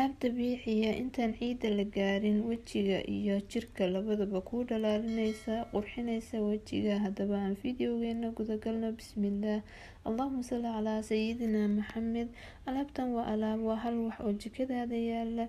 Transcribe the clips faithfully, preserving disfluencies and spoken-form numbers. hab dabiiciya intaan ciida la gaarin wejiga iyo jirka labadaba ku dhalaalinaysa qurxinaysa wejiga. hadaba aan fiidiyogeena gudagalno. bismillaah. allahumma salli ala sayyidina muhammad. alaabtan waa alaab waa hal wax oo jikadaada yaala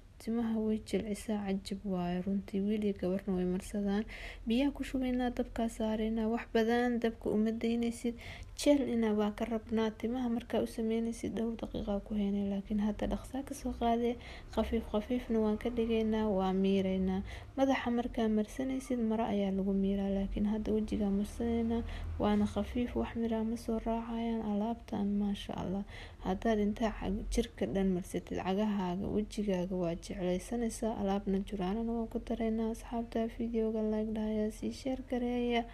timaha way jilcisaa cajib waayo runtii. weli gabarna way marsadaan. biyaha ku shubaynaa dabkaa saaraynaa. wax badan dabka uma daynaysid. jeel inaa baa ka rabnaa. timaha markaa u sameynaysid dhowr daqiiqa ku haynay. laakiin hadda dhaqsaa kasoo qaadee khafiif khafiifna waan ka dhigaynaa waa miiraynaa. madaxa markaa marsanaysid maro ayaa lagu miiraa. laakiin hadda wejigaa marsanaynaa waana khafiif wax miraa ma soo raacayaan alaabtan maasha allah. haddaad intaa jirka dhan marsatid cagahaaga wejigaaga waa jeclaysanaysaa alaabna juraanana waan ku daraynaa. asxaabta fiidiyoga like dhahaya sii sheer gareeya.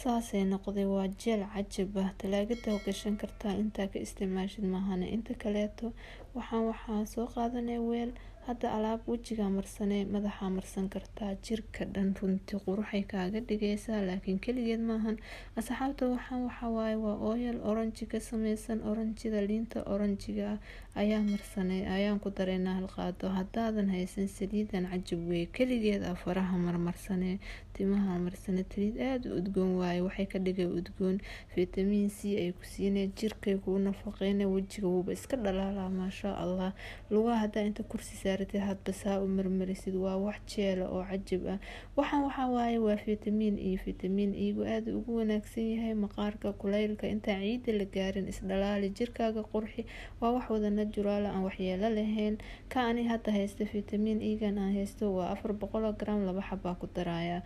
saasay noqday waa jeel cajib ah. talaagada gashan kartaa intaa ka isticmaashid maahane. inta kaleeto waxaan waxaa soo qaadanaya weel. hadda alaab wejiga marsanay madaxa marsan kartaa. jirka dhan runtii quruxay kaaga dhigaysaa laakiin keligeed maahan. asxaabta waxaan waxaa waaye waa ooyal oranji ka samaysan. oranjida liinta oranjiga ayaa marsanay ayaan ku daraynaa hal qaado. haddaadan haysan saliidan cajib weeye keligeed ah. faraha marmarsanay timaha marsanay. saliid aad u udgoon waaye waxay ka dhigay udgoon. fitamiin c ay ku siinay jirkay kuu nafaqeynay. wejiga wuuba iska dhalaalaa maasha allah. lugaha haddaa inta kursi hadba saa u marmarisid waa wax jeela oo cajib ah. waxaan waxaa waaye waa fitamiin e. fitamiin e-gu aad ugu wanaagsan yahay maqaarka kulaylka. intaan ciida la gaarin isdhalaali jirkaaga qurxi. waa wax wadana juraala aan waxyeelo lahayn. ka ani hadda haysta fitamiin e-gan aan haysto waa afar boqol gram laba xabaa ku daraya.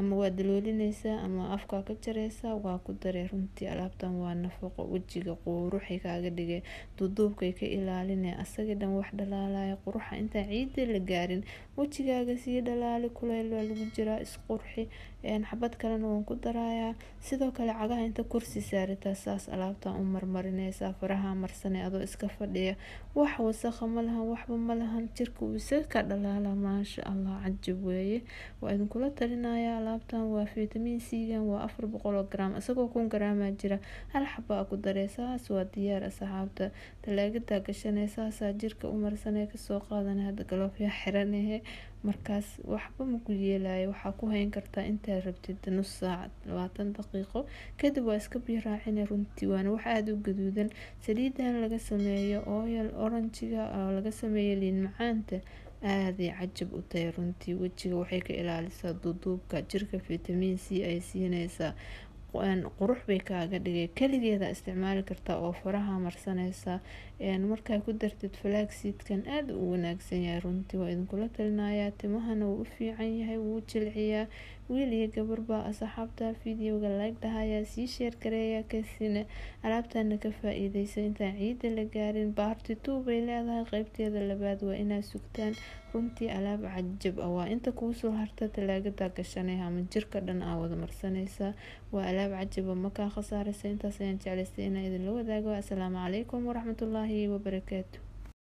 ama waa daloolinaysaa ama afkaa ka jaraysaa waa ku daray. runtii alaabtan waa nafaqo wejiga quruxay kaaga dhigay. duduubkay ka ilaalinay asaga dhan wax dhalaalaya qurux. intaan ciida la gaarin wejigaaga sii dhalaali kulayl waa lagu jiraa isqurxi. xabad kalena waan ku darayaa. sidoo kale cagaha inta kursi saaritaa saas alaabtaan u marmarinaysaa. faraha marsanay adoo iska fadhiya wax wasakha ma lahan waxba ma lahan. jirka uu isaga ka dhalaalaa maasha allah cajib weeye. waa idinkula talinaya alaabtan waa fitamiin c-gan waa afar boqol gram isagoo kun graamaa jira. hal xabaa ku daray saas waa diyaar. asxaabta talaagadaa gashanay saasaa jirka u marsanay kasoo hadda galoofya xiranahe markaas waxba maku yeelayo. waxaa ku hayn kartaa intaa rabtid nus saac labaatan daqiiqo kadib waa iska biiraacina runtii. waana wax aada u gaduudan. saliidan laga sameeyo ooyal oranjiga oo laga sameeyo liin macaanta aaday cajib u tahay runtii. wejiga waxay ka ilaalisaa duduubka. jirka fitamiin c ay siinaysaa qurux bay kaaga dhigay. keligeeda isticmaali kartaa oo faraha marsanaysa. markaa ku dartid flaxseedkan aad u wanaagsan yahay runtii. waa idinkula talinayaa. timahana wuu u fiican yahay wuu jilciyaa. wiil iyo gabarbaa asxaabta fiidiyoga like dhahayaa sii sheer gareeya. kasina alaabtana ka faa-iideysa intaan ciida la gaarin. baarti two bay leedahay. qeybteeda labaad waa inaad sugtaan runtii alaab cajib ah. waa inta kuusoo harta talaagada gashanay ama jirka dhan aa wada marsanaysa. waa alaab cajiba makaa khasaaraysa. intaas ayaan jeclaystay inaan idinla wadaago. assalaamu calaykum waraxmatullaahi wabarakaatu.